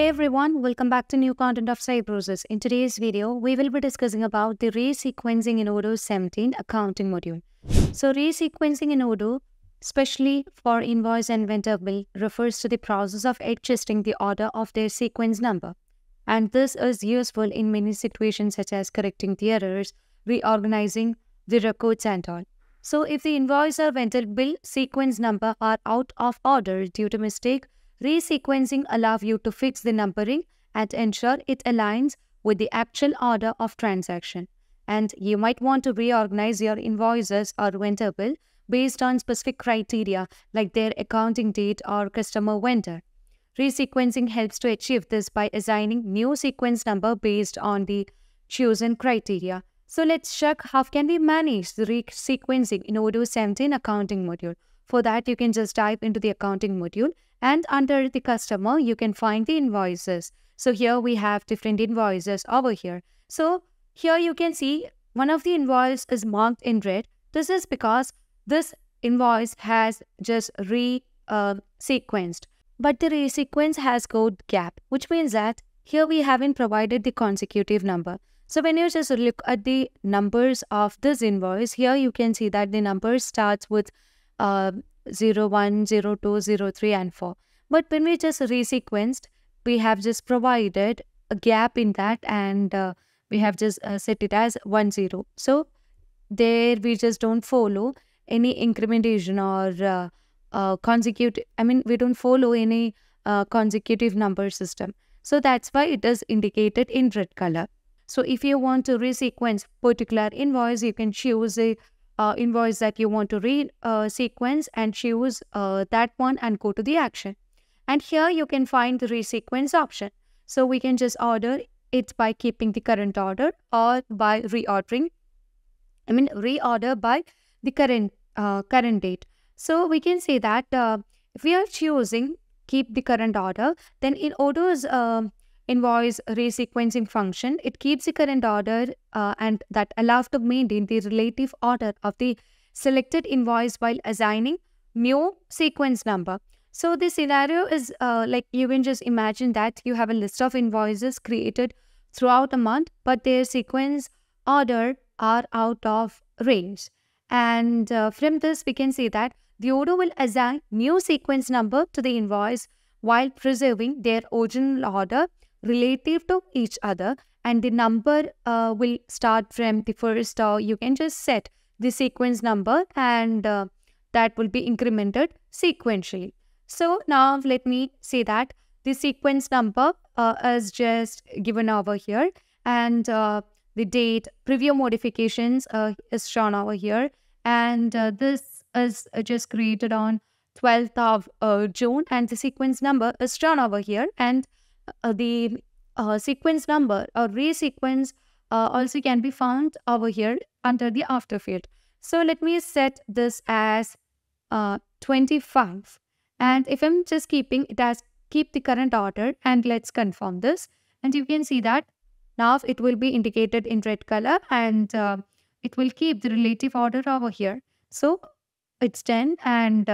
Hey everyone, welcome back to new content of Cybrosys. In today's video, we will be discussing about the resequencing in Odoo 17 accounting module. So resequencing in Odoo, especially for invoice and vendor bill, refers to the process of adjusting the order of their sequence number. And this is useful in many situations such as correcting the errors, reorganizing the records and all. So if the invoice or vendor bill sequence number are out of order due to mistake, resequencing allows you to fix the numbering and ensure it aligns with the actual order of transaction. And you might want to reorganize your invoices or vendor bill based on specific criteria like their accounting date or customer vendor. Resequencing helps to achieve this by assigning new sequence number based on the chosen criteria. So let's check how can we manage the resequencing in Odoo 17 accounting module. For that, you can just type into the accounting module and under the customer, you can find the invoices. So here we have different invoices over here. So here you can see one of the invoice is marked in red. This is because this invoice has just resequenced, but the resequence has code gap, which means that here we haven't provided the consecutive number. So when you just look at the numbers of this invoice, here you can see that the number starts with 01, 02, 03 and 4. But when we just resequenced, we have just provided a gap in that and we have just set it as 10. So there we just don't follow any incrementation or consecutive, we don't follow any consecutive number system. So that's why it is indicated in red color. So if you want to resequence particular invoice, you can choose a invoice that you want to resequence and choose that one and go to the action. And here you can find the resequence option. So we can just order it by keeping the current order or by reorder by the current date. So we can say that if we are choosing keep the current order, then in Odoo's invoice resequencing function, it keeps the current order and that allows to maintain the relative order of the selected invoice while assigning new sequence number. So this scenario is like you can just imagine that you have a list of invoices created throughout a month, but their sequence order are out of range. And from this, we can see that the Odoo will assign new sequence number to the invoice while preserving their original order relative to each other, and the number will start from the first, or you can just set the sequence number and that will be incremented sequentially. So now let me say that the sequence number is just given over here, and the date preview modifications is shown over here, and this is just created on 12th of June, and the sequence number is shown over here, and the sequence number or resequence also can be found over here under the after field. So let me set this as 25, and if I'm just keeping it as keep the current order, and let's confirm this, and you can see that now it will be indicated in red color and it will keep the relative order over here. So it's 10 and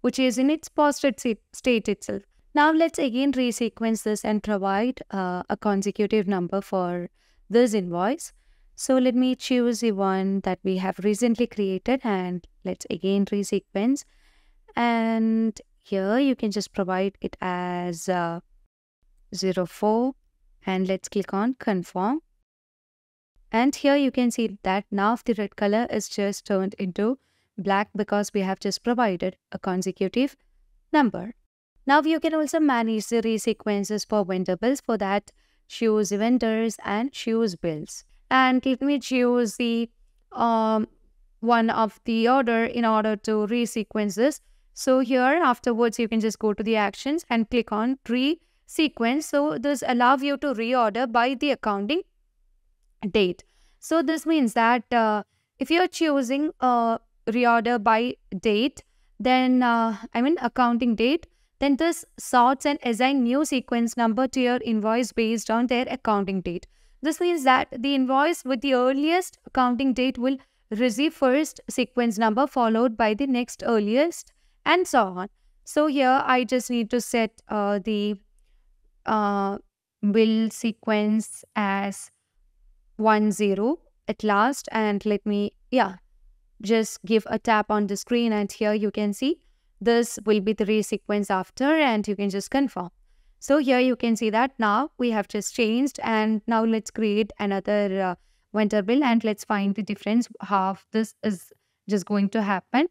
which is in its posted state itself. Now let's again resequence this and provide a consecutive number for this invoice. So let me choose the one that we have recently created and let's again resequence. And here you can just provide it as 04 and let's click on confirm. And here you can see that now the red color is just turned into black because we have just provided a consecutive number. Now you can also manage the resequences for vendor bills. For that, choose vendors and choose bills. And let me choose the one of the order in order to resequence this. So here afterwards, you can just go to the actions and click on resequence. So this allows you to reorder by the accounting date. So this means that if you're choosing reorder by date, then accounting date, then this sorts and assigns new sequence number to your invoice based on their accounting date. This means that the invoice with the earliest accounting date will receive first sequence number followed by the next earliest and so on. So here I just need to set the will sequence as 10 at last, and let me just give a tap on the screen, and here you can see this will be the resequence after, and you can just confirm. So here you can see that now we have just changed, and now let's create another vendor bill and let's find the difference how this is just going to happen.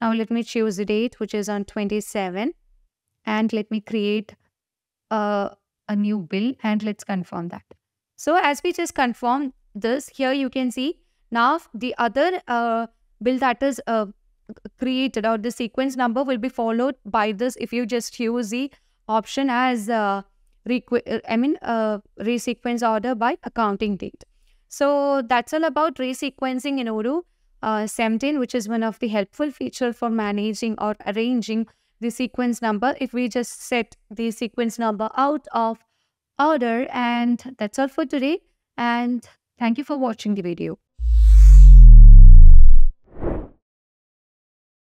Now let me choose the date, which is on 27, and let me create a new bill and let's confirm that. So as we just confirm this, here you can see now the other bill that is created, or the sequence number, will be followed by this if you just use the option as resequence order by accounting date. So that's all about resequencing in Odoo 17, which is one of the helpful feature for managing or arranging the sequence number if we just set the sequence number out of order. And that's all for today, and thank you for watching the video.